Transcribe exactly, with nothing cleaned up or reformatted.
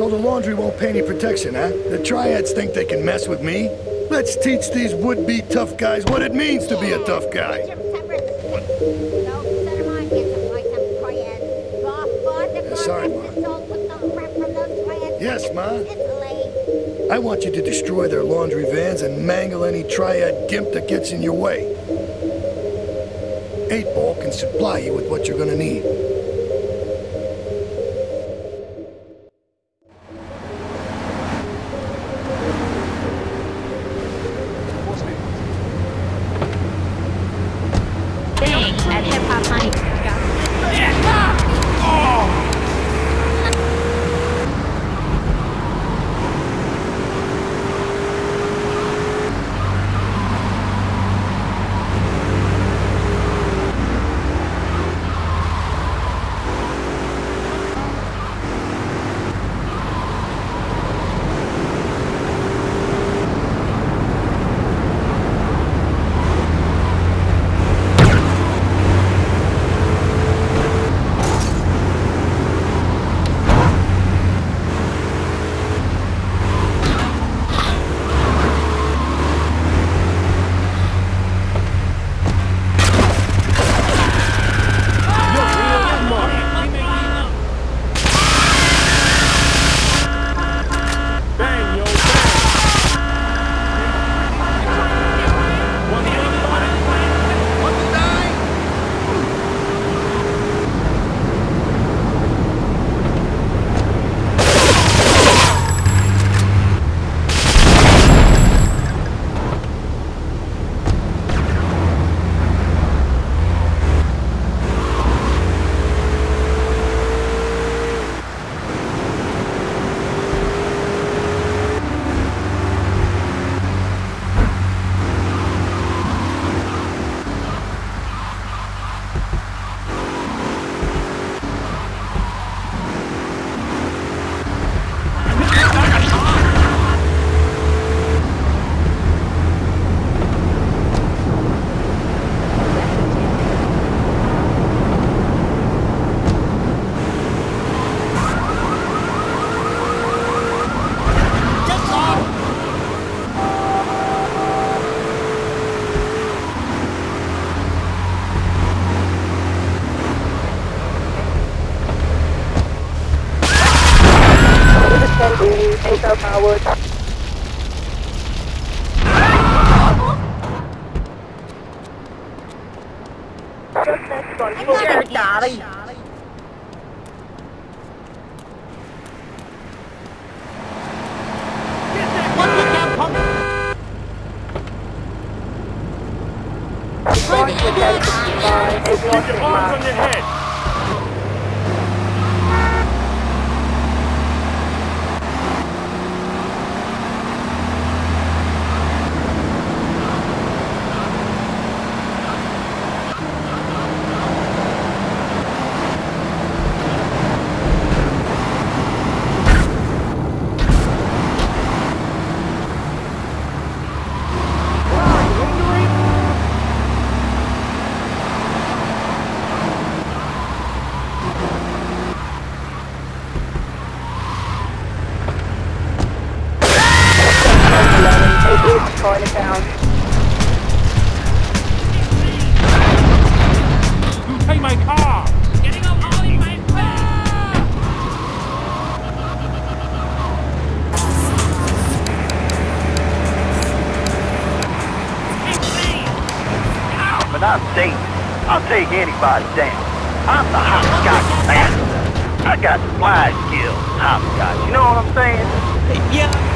So the laundry won't pay any protection, huh? The triads think they can mess with me? Let's teach these would-be tough guys what it means to be a tough guy. Yeah, sorry, Ma. Yes, Ma. I want you to destroy their laundry vans and mangle any triad gimp that gets in your way. Eight Ball can supply you with what you're gonna need. Anybody down. I'm the hopscotch master. I got fly skills, hopscotch. You know what I'm saying? Yeah.